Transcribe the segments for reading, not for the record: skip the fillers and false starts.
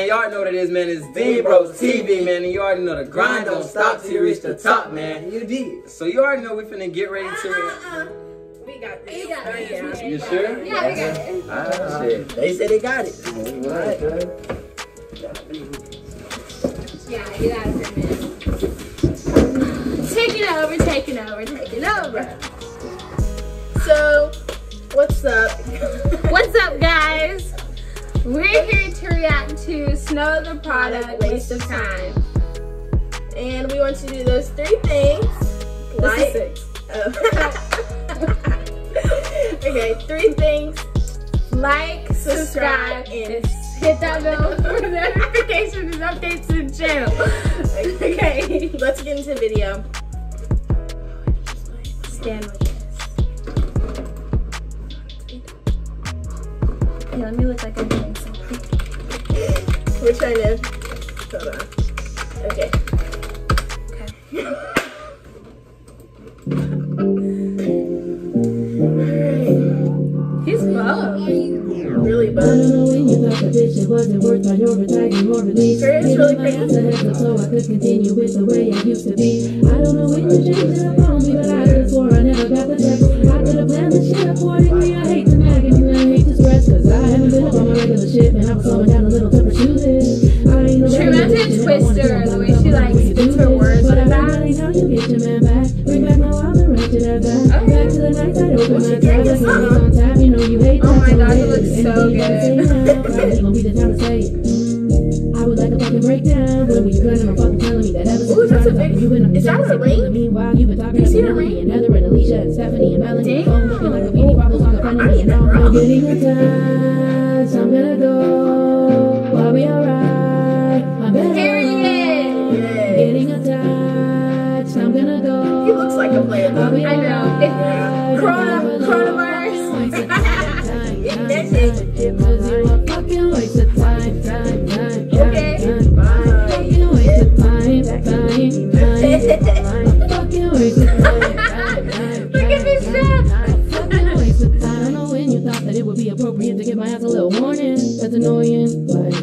And you already know what it is, man. It's D-Bro TV, man. And you already know the grind don't stop till you reach the top, man. You did. So you already know we finna get ready to We got this. Yeah. You sure? Yeah, we got it. Shit. They said they got it. All right. Yeah, you got it, man. Take it over. So, what's up? What's up, guys? We're here to react to Snow the Product Waste of Time. And we want you to do those three things. Like, okay, three things. Like, subscribe, and hit that bell for notifications and updates to the channel. Okay, let's get into the video. Stand with us. Hey, let me look like I'm doing something. We're trying to. Hold on. Okay. Okay. He's buff. Really buff. It wasn't worth on your retirement or release. Her is really pretty. So I could continue with the way I used to be. I don't know when you changed it up on me, but I just swore I never got the text. I could have planned the shit up for a degree. I hate the nag and I hate the stress, cause I haven't been up on my regular shit, and I was slowing down a little to pursue this. She reminds me of Twister, the way she like spits her words with that. You get your man back, bring back my wild and ratchet at that. Back to the night I opened my dress, on tap, you know you hate that. Oh my god, it looks so good. I would like a fucking breakdown. When were you planning on fucking telling me that ever since? Ooh, that's a big. Is that a ring? Meanwhile, you've been talking about Melanie and Heather and Alicia and Stephanie and Melanie. Damn. Looking like a beanie bottles on the front of me. And I'm getting the time, so I'm gonna go. I'll be alright. I'm getting a time, so I'm gonna go. He looks like a player. I know. Coronavirus. Fucking waste of time. Okay. Fucking waste of time. Fucking waste of time. Look at this shit. Fucking waste of time. I know when you thought that it would be appropriate to give my ass a little warning. That's annoying. Like,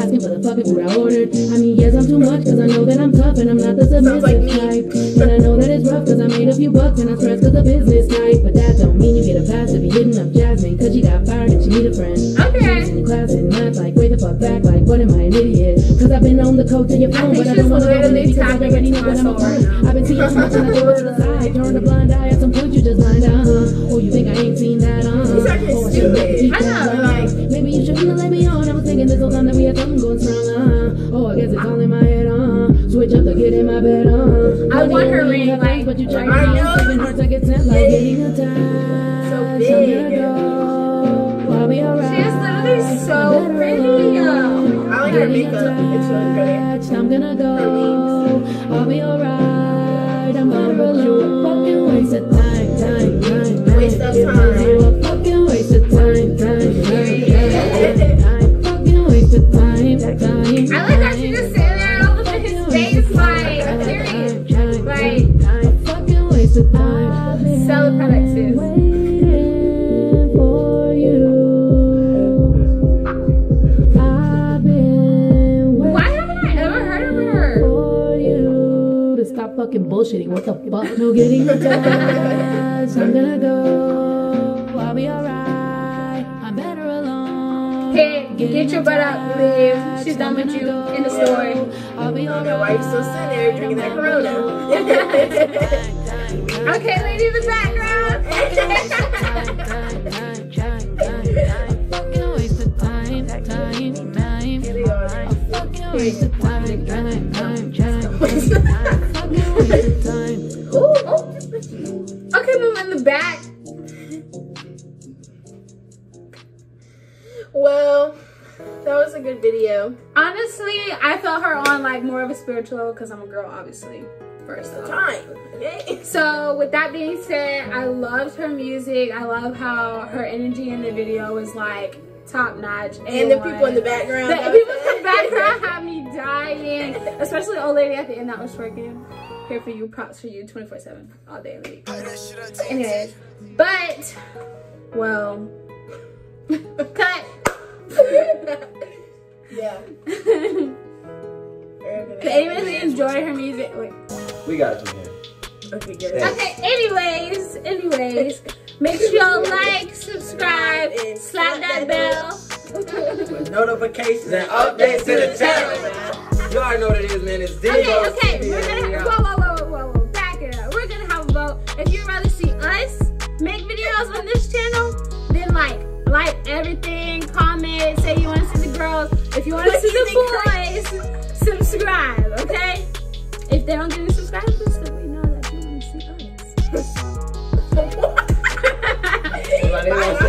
asking for the fucking food I ordered. I mean, yes, I'm too much, cause I know that I'm tough and I'm not the submissive type. And I know that it's rough, cause I made a few bucks and I stress cause the business type. But that don't mean you get a pass if you hitting up Jasmine, cause she got fired and she need a friend. Okay. Class in math, like, wait the fuck back, like, what am I, an idiot? Cause I've been on the code to your phone, but I don't wanna go with it because I already know what I'm on. I've been seeing much and I go to the side, turn a blind eye, at some point you just blind, oh, you think I ain't seen that, oh, I should be like, I know, like, maybe you shouldn't let me on, I was thinking this whole time that we had something going strong, oh, I guess it's all in my head, switch up to get in my bed, I want her ring, like, but you try to know, seven hearts, I get sent, like, getting a time, so big. She is literally so pretty. I like her makeup. It's really pretty. I'm gonna go. I'll be alright. I'm gonna roll. You a fucking waste of time. Waste of time. You a fucking waste of time. Fucking waste of time. I like how she just sitting there and all up in his face, like, period. Like, fucking waste of time. Sell the product, sis. Fucking bullshitting, what the fuck? No getting the time, so I'm gonna go. I'll be alright. I'm better alone. Hey, get your butt up, leave. She's done with you. In the story. I'll be alright. I don't know why you're still sitting there drinking that Corona. Okay, lady in the background. Fucking waste of time. Fucking waste of time. Okay, move in the back. Well, that was a good video. Honestly, I felt her on like more of a spiritual level because I'm a girl, obviously. First of all. Okay. So with that being said, I loved her music. I love how her energy in the video was like top notch. And the people in the background. The people in the background had me dying. Especially old lady at the end that was twerking. Here for you, props for you, 24/7, all day and week. Anyways, but, well, cut. Yeah. Could anybody enjoy her music? Wait. We got it from here. Okay, good. Okay, anyways. Make sure y'all like, subscribe, and slap that bell. With notifications and updates to the channel. You already know what it is, man. It's D-Go TV. Okay, we're going to have whoa. Back it up. We're going to have a vote. If you'd rather see us make videos on this channel, then like everything, comment, say you want to see the girls. If you want to see the boys, subscribe, okay? If they don't do subscribe, please simply know that you want to see us.